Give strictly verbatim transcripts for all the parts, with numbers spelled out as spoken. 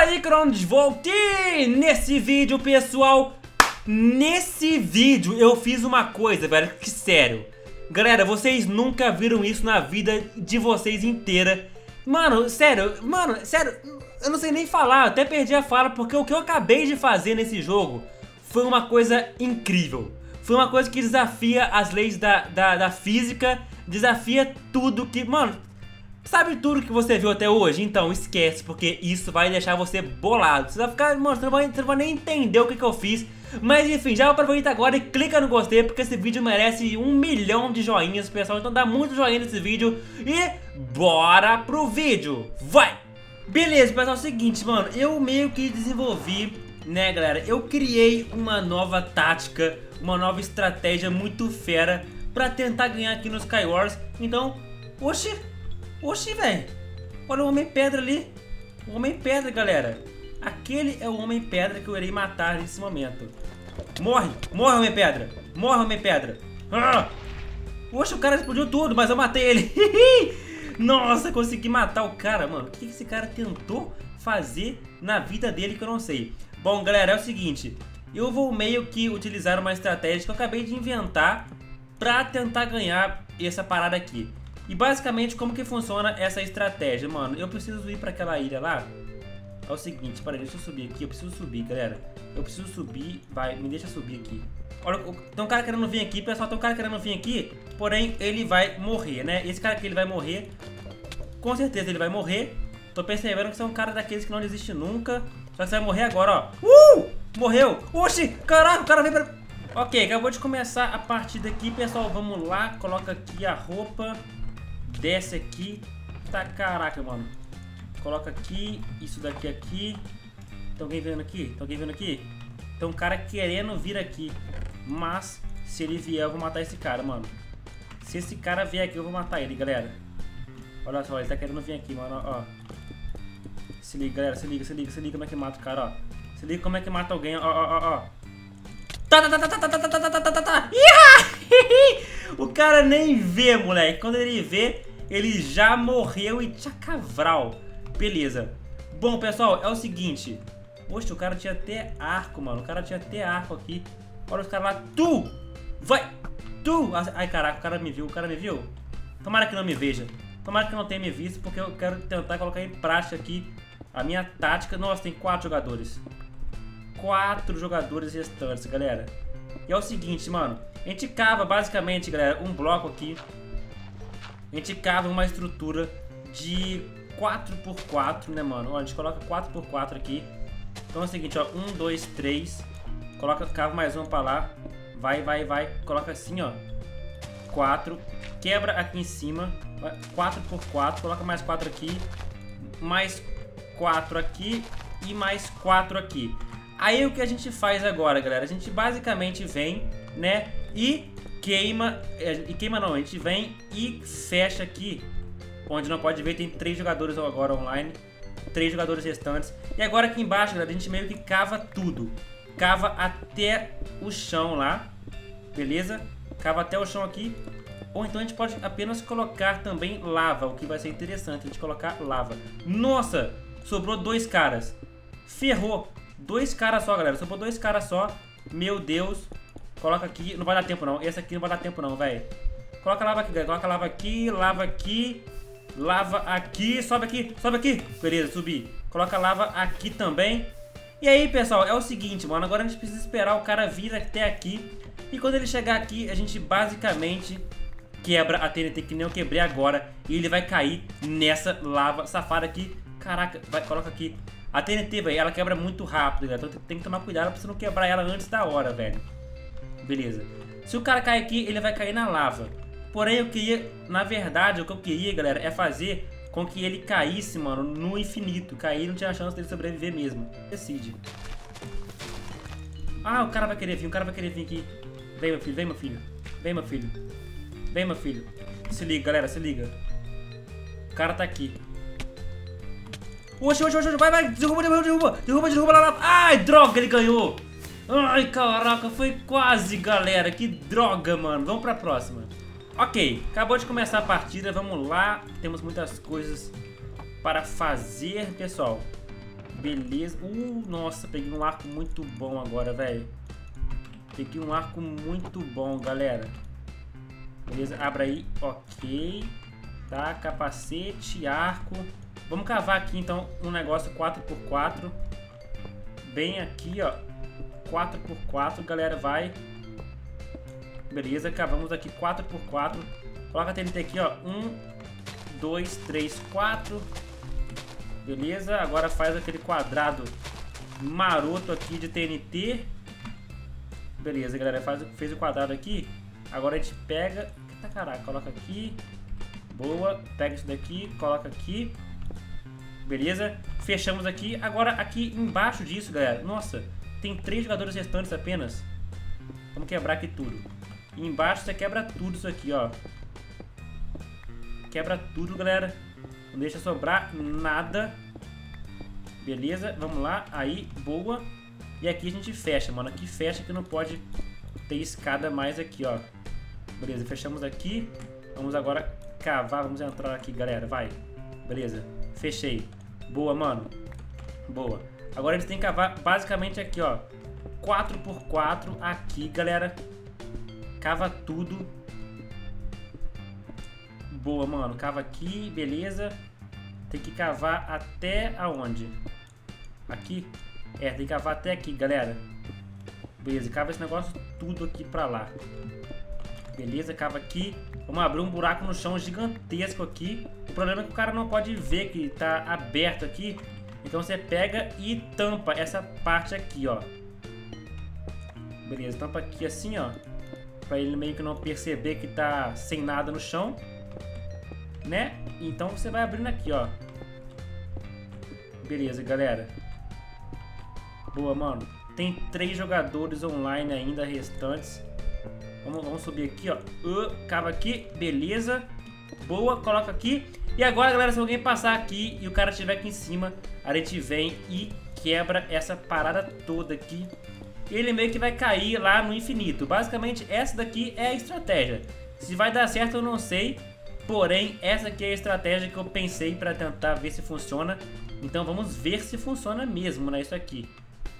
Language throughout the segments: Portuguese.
Fala aí, Cronos, voltei! Nesse vídeo, pessoal, nesse vídeo eu fiz uma coisa, velho, que sério. Galera, vocês nunca viram isso na vida de vocês inteira. Mano, sério, mano, sério, eu não sei nem falar, eu até perdi a fala, porque o que eu acabei de fazer nesse jogo foi uma coisa incrível. Foi uma coisa que desafia as leis da, da, da física, desafia tudo que... Mano... Sabe tudo que você viu até hoje? Então esquece, porque isso vai deixar você bolado. Você vai ficar, mano, você não vai, você não vai nem entender o que, que eu fiz. Mas enfim, já aproveita agora e clica no gostei, porque esse vídeo merece um milhão de joinhas, pessoal. Então dá muito joinha nesse vídeo e bora pro vídeo, vai! Beleza, pessoal, é o seguinte, mano, eu meio que desenvolvi, né, galera? Eu criei uma nova tática, uma nova estratégia muito fera pra tentar ganhar aqui no skywars. Então, oxi... Oxi, velho, olha o Homem-Pedra ali. O Homem-Pedra, galera. Aquele é o Homem-Pedra que eu irei matar nesse momento. Morre, morre, Homem-Pedra. Morre, Homem-Pedra. Ah! Oxe, o cara explodiu tudo, mas eu matei ele. Nossa, consegui matar o cara, mano. O que esse cara tentou fazer na vida dele que eu não sei. Bom, galera, é o seguinte. Eu vou meio que utilizar uma estratégia que eu acabei de inventar pra tentar ganhar essa parada aqui. E basicamente como que funciona essa estratégia, mano. Eu preciso ir pra aquela ilha lá. É o seguinte, peraí, deixa eu subir aqui. Eu preciso subir, galera. Eu preciso subir, vai, me deixa subir aqui. Olha, tem um cara querendo vir aqui, pessoal, tem um cara querendo vir aqui. Porém, ele vai morrer, né? Esse cara aqui, ele vai morrer. Com certeza ele vai morrer. Tô percebendo que você é um cara daqueles que não desiste nunca. Só que você vai morrer agora, ó. Uh! Morreu! Oxi, caraca, o cara veio pra... Ok, acabou de começar a partida aqui, pessoal. Vamos lá, coloca aqui a roupa. Desce aqui. Tá, caraca, mano. Coloca aqui. Isso daqui aqui. Tem alguém vendo aqui? Tem alguém vendo aqui? Tem um cara querendo vir aqui. Mas, se ele vier, eu vou matar esse cara, mano. Se esse cara vier aqui, eu vou matar ele, galera. Olha só, ele tá querendo vir aqui, mano. Ó. Se liga, galera. Se liga, se liga, se liga como é que mata o cara, ó. Se liga como é que mata alguém, ó, ó, ó, ó. Tá, tá, tá, tá, tá, tá, tá, tá, tá, tá, tá. O cara nem vê, moleque. Quando ele vê, ele já morreu e tchacavral. Beleza. Bom, pessoal, é o seguinte. Poxa, o cara tinha até arco, mano. O cara tinha até arco aqui. Olha os caras lá. Tu! Vai! Tu! Ai, caraca, o cara me viu. O cara me viu? Tomara que não me veja. Tomara que não tenha me visto, porque eu quero tentar colocar em prática aqui a minha tática. Nossa, tem quatro jogadores. Quatro jogadores restantes, galera. E é o seguinte, mano. A gente cava basicamente, galera, um bloco aqui. A gente cava uma estrutura de quatro por quatro, né, mano? Ó, a gente coloca quatro por quatro aqui. Então é o seguinte, ó, um, dois, três. Coloca, cava mais um pra lá. Vai, vai, vai, coloca assim, ó, quatro, quebra aqui em cima, quatro por quatro. Coloca mais quatro aqui. Mais quatro aqui. E mais quatro aqui. Aí o que a gente faz agora, galera? A gente basicamente vem, né, e queima. E queima não, a gente vem e fecha aqui. Onde não pode ver, tem três jogadores agora online. Três jogadores restantes. E agora aqui embaixo, galera, a gente meio que cava tudo. Cava até o chão lá. Beleza? Cava até o chão aqui. Ou então a gente pode apenas colocar também lava, o que vai ser interessante, a gente colocar lava. Nossa! Sobrou dois caras. Ferrou! Dois caras só, galera. Sobrou dois caras só. Meu Deus. Coloca aqui, não vai dar tempo não, essa aqui não vai dar tempo não, velho. Coloca lava aqui, galera, coloca lava aqui, lava aqui, lava aqui, sobe aqui, sobe aqui. Beleza, subi. Coloca lava aqui também. E aí, pessoal, é o seguinte, mano, agora a gente precisa esperar o cara vir até aqui. E quando ele chegar aqui, a gente basicamente quebra a T N T, que nem eu quebrei agora. E ele vai cair nessa lava safada aqui. Caraca, vai, coloca aqui. A T N T, velho, ela quebra muito rápido, galera. Então tem que tomar cuidado pra você não quebrar ela antes da hora, velho. Beleza. Se o cara cair aqui, ele vai cair na lava. Porém, eu queria... Na verdade, o que eu queria, galera, é fazer com que ele caísse, mano, no infinito. Cair, não tinha chance dele sobreviver mesmo. Decide. Ah, o cara vai querer vir. O cara vai querer vir aqui. Vem, meu filho. Vem, meu filho. Vem, meu filho. Vem, meu filho. Se liga, galera. Se liga. O cara tá aqui. Oxi, oxi, oxi. Vai, vai. Derruba, derruba, derruba. Derruba, derruba lá, lá. Ai, droga, ele ganhou. Ai, caraca, foi quase, galera. Que droga, mano. Vamos pra próxima. Ok, acabou de começar a partida. Vamos lá, temos muitas coisas para fazer, pessoal. Beleza. Uh, nossa, peguei um arco muito bom agora, velho. Peguei um arco muito bom, galera. Beleza, abra aí. Ok. Tá, capacete, arco. Vamos cavar aqui, então, um negócio quatro por quatro. Bem aqui, ó. quatro por quatro, galera, vai. Beleza, cavamos aqui quatro por quatro. Coloca a T N T aqui, ó. um, dois, três, quatro. Beleza, agora faz aquele quadrado maroto aqui de T N T. Beleza, galera, faz, fez o quadrado aqui. Agora a gente pega... Eita, caraca, coloca aqui. Boa, pega isso daqui, coloca aqui. Beleza, fechamos aqui. Agora aqui embaixo disso, galera, nossa, tem três jogadores restantes apenas. Vamos quebrar aqui tudo. E embaixo você quebra tudo isso aqui, ó. Quebra tudo, galera. Não deixa sobrar nada. Beleza, vamos lá. Aí, boa. E aqui a gente fecha, mano. Aqui fecha que não pode ter escada mais aqui, ó. Beleza, fechamos aqui. Vamos agora cavar. Vamos entrar aqui, galera. Vai. Beleza, fechei. Boa, mano. Boa. Agora eles têm que cavar basicamente aqui, ó. quatro por quatro aqui, galera. Cava tudo. Boa, mano. Cava aqui, beleza. Tem que cavar até aonde? Aqui? É, tem que cavar até aqui, galera. Beleza, cava esse negócio tudo aqui pra lá. Beleza, cava aqui. Vamos abrir um buraco no chão gigantesco aqui. O problema é que o cara não pode ver que tá aberto aqui. Então você pega e tampa essa parte aqui, ó. Beleza, tampa aqui assim, ó. Pra ele meio que não perceber que tá sem nada no chão, né? Então você vai abrindo aqui, ó. Beleza, galera. Boa, mano. Tem três jogadores online ainda restantes. Vamos, vamos subir aqui, ó. Uh, cava aqui. Beleza. Boa, coloca aqui. E agora, galera, se alguém passar aqui e o cara estiver aqui em cima, a gente vem e quebra essa parada toda aqui. Ele meio que vai cair lá no infinito. Basicamente, essa daqui é a estratégia. Se vai dar certo, eu não sei. Porém, essa aqui é a estratégia que eu pensei para tentar ver se funciona. Então vamos ver se funciona mesmo, né? Isso aqui.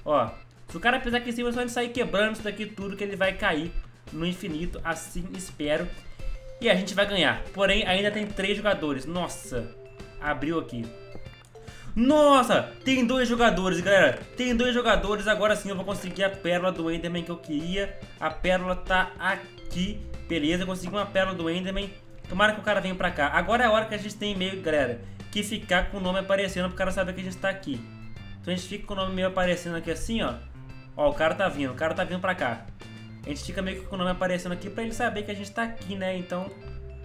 Ó, se o cara pisar aqui em cima, é só ele sair quebrando isso daqui tudo que ele vai cair no infinito. Assim espero. E a gente vai ganhar. Porém, ainda tem três jogadores. Nossa, abriu aqui. Nossa, tem dois jogadores, galera. Tem dois jogadores. Agora sim eu vou conseguir a pérola do Enderman que eu queria. A pérola tá aqui. Beleza, eu consegui uma pérola do Enderman. Tomara que o cara venha pra cá. Agora é a hora que a gente tem meio, galera, que ficar com o nome aparecendo pro cara saber que a gente tá aqui. Então a gente fica com o nome meio aparecendo aqui assim, ó. Ó, o cara tá vindo, o cara tá vindo pra cá. A gente fica meio que com o nome aparecendo aqui pra ele saber que a gente tá aqui, né? Então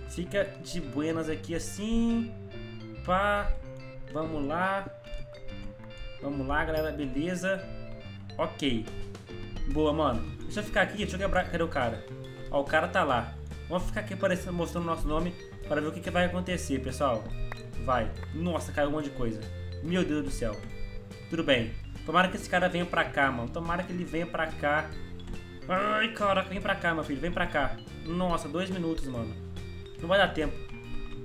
fica de buenas aqui assim. Pá. Vamos lá. Vamos lá, galera. Beleza. Ok. Boa, mano. Deixa eu ficar aqui. Deixa eu quebrar. Cadê o cara? Ó, o cara tá lá. Vamos ficar aqui aparecendo, mostrando o nosso nome para ver o que, que vai acontecer, pessoal. Vai. Nossa, caiu um monte de coisa. Meu Deus do céu. Tudo bem. Tomara que esse cara venha pra cá, mano. Tomara que ele venha pra cá. Ai, caraca. Vem pra cá, meu filho. Vem pra cá. Nossa, dois minutos, mano. Não vai dar tempo.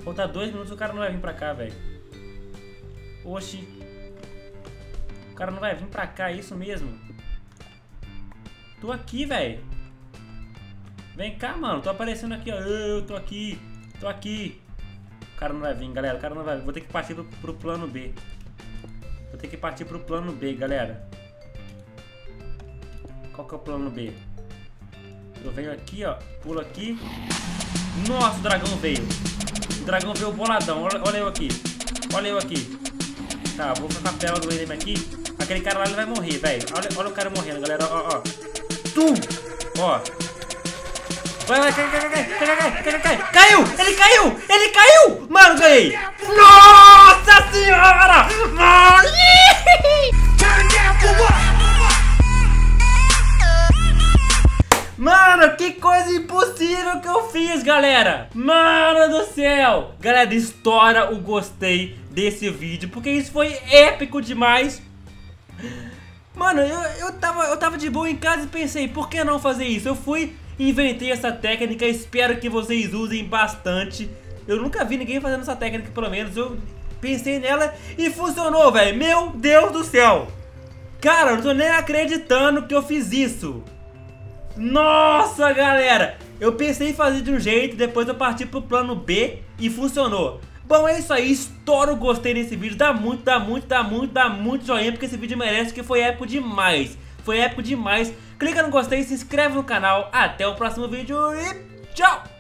Faltar dois minutos o cara não vai vir pra cá, velho. Oxi. O cara não vai vir pra cá, é isso mesmo. Tô aqui, velho. Vem cá, mano, tô aparecendo aqui, ó. Eu tô aqui, tô aqui. O cara não vai vir, galera, o cara não vai vir. Vou ter que partir pro, pro plano B. Vou ter que partir pro plano B, galera. Qual que é o plano B? Eu venho aqui, ó, pulo aqui. Nossa, o dragão veio. O dragão veio boladão, olha, olha eu aqui. Olha eu aqui. Tá, vou colocar a pérola do Enderman aqui. Aquele cara lá, ele vai morrer, velho. Olha, olha o cara morrendo, galera, ó, ó. Tum! Ó. Vai, vai, cai, cai, cai, cai, cai, cai, cai, caiu, ele caiu, ele caiu, mano, ganhei, nossa senhora, mano, mano, que coisa impossível que eu fiz, galera, mano do céu, galera, estoura o gostei desse vídeo, porque isso foi épico demais. Mano, eu, eu, tava, eu tava de boa em casa e pensei, por que não fazer isso? Eu fui, inventei essa técnica, espero que vocês usem bastante. Eu nunca vi ninguém fazendo essa técnica, pelo menos eu pensei nela e funcionou, velho. Meu Deus do céu. Cara, eu não tô nem acreditando que eu fiz isso. Nossa, galera. Eu pensei em fazer de um jeito, depois eu parti pro plano B e funcionou. Bom, é isso aí, estoura o gostei nesse vídeo. Dá muito, dá muito, dá muito, dá muito joinha, porque esse vídeo merece, que foi épico demais. Foi épico demais. Clica no gostei, se inscreve no canal. Até o próximo vídeo e tchau!